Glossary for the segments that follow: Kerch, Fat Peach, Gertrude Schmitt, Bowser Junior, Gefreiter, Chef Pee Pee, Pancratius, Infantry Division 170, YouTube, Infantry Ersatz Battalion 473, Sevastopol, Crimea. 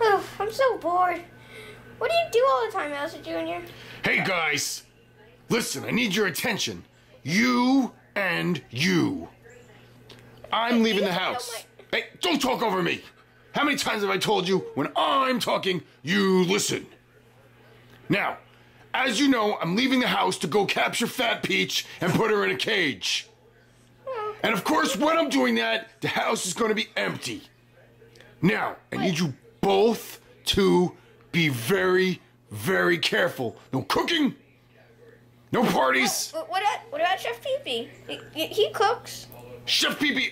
Oh, I'm so bored. What do you do all the time, Bowser Junior? Hey guys, listen, I need your attention. You and you. I'm leaving the house. Hey, don't talk over me. How many times have I told you when I'm talking, you listen? Now, as you know, I'm leaving the house to go capture Fat Peach and put her in a cage. And of course, when I'm doing that, the house is going to be empty. Now, I need you both to be very, very careful. No cooking, no parties. What about Chef Pee Pee? He cooks. Chef Pee Pee,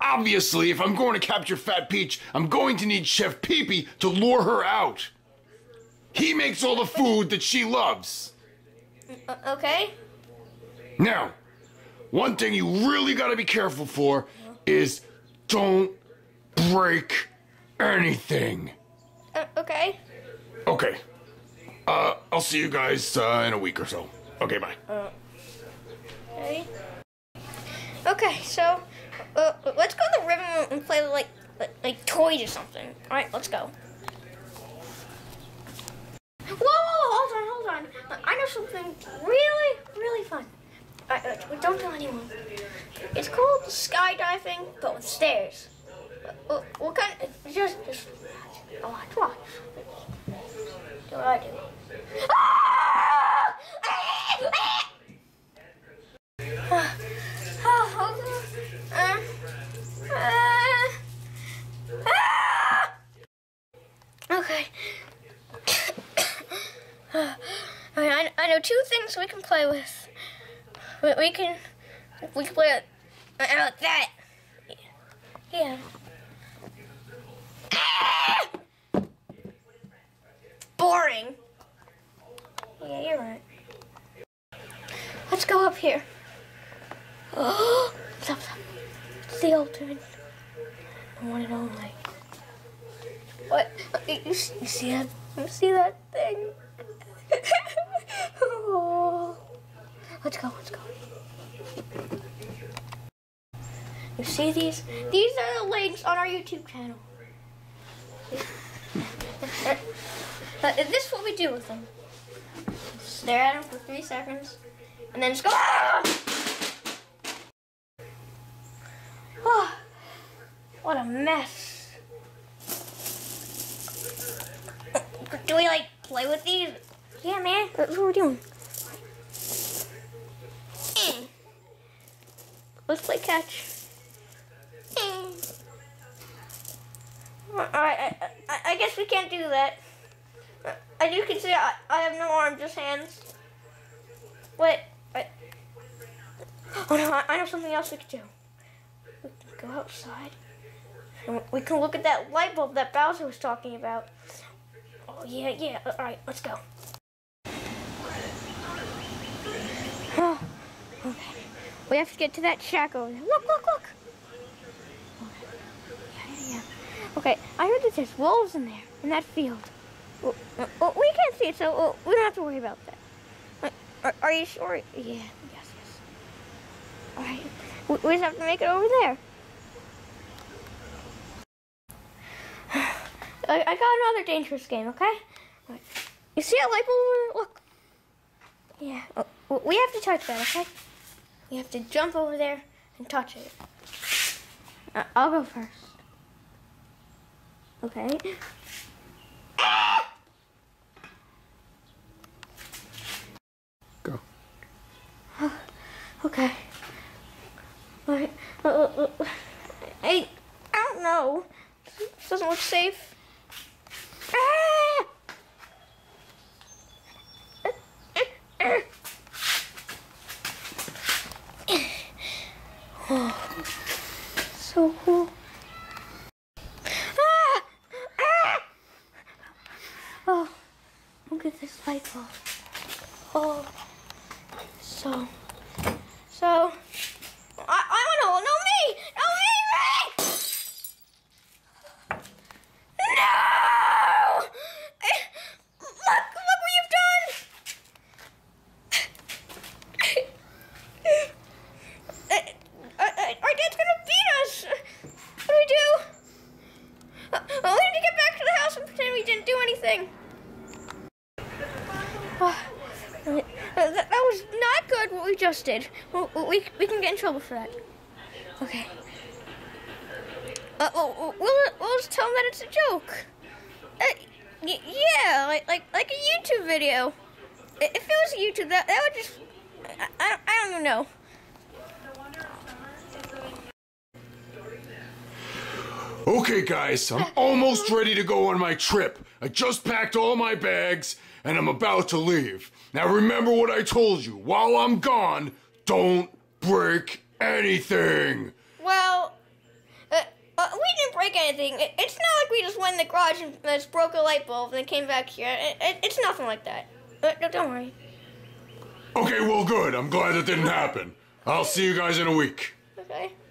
obviously, if I'm going to capture Fat Peach, I'm going to need Chef Pee Pee to lure her out. He makes all the food that she loves. Okay. Now, one thing you really got to be careful for is don't break anything. Okay. Okay. I'll see you guys in a week or so. Okay, bye. Okay. Okay, so let's go to the river and play like toys or something. All right, let's go. Whoa, whoa, hold on. I know something really, really fun. Don't tell anyone. It's called skydiving, but with stairs. What kind of... Just watch. What do I do? Okay. I know two things we can play with. We can play out that. Yeah. Boring. Yeah, you're right. Let's go up here. Oh, stop. It's the alternate. I want it all like. What? You see that? You see that thing? Oh. Let's go. You see these? These are the links on our YouTube channel. This is what we do with them. Stare at them for 3 seconds, and then just go. Oh, what a mess. Do we like play with these? Yeah, man. That's what we're doing. Let's play catch. Alright, I guess we can't do that. As you can see, I have no arms, just hands. Wait. Oh no, I know something else we can do. We can go outside. And we can look at that light bulb that Bowser was talking about. Oh yeah. Alright, let's go. Oh, okay. We have to get to that shack over there. Look. Yeah. Okay, I heard that there's wolves in there, in that field. Well, we can't see it, so we don't have to worry about that. Are you sure? Yeah, yes. All right, we just have to make it over there. I got another dangerous game, okay? Right. You see that light bulb? Look. Yeah, we have to touch that, okay? You have to jump over there and touch it. I'll go first. Okay. Ah! Go. Okay. Alright. I don't know. This doesn't look safe. Ah! So cool. Oh, look at this light bulb. Oh, so. I wanna, no me! No! Look what you've done! Our dad's gonna beat us. What do we do? We need to get back to that was not good what we just did. We can get in trouble for that. Okay. We'll just tell them that it's a joke. Yeah, like a YouTube video. If it was YouTube, that would just... I don't even know. Okay, guys, I'm almost ready to go on my trip. I just packed all my bags, and I'm about to leave. Now, remember what I told you. While I'm gone, don't break anything. Well, we didn't break anything. It's not like we just went in the garage and just broke a light bulb and then came back here. It's nothing like that. Don't worry. Okay, well, good. I'm glad it didn't happen. I'll see you guys in a week. Okay.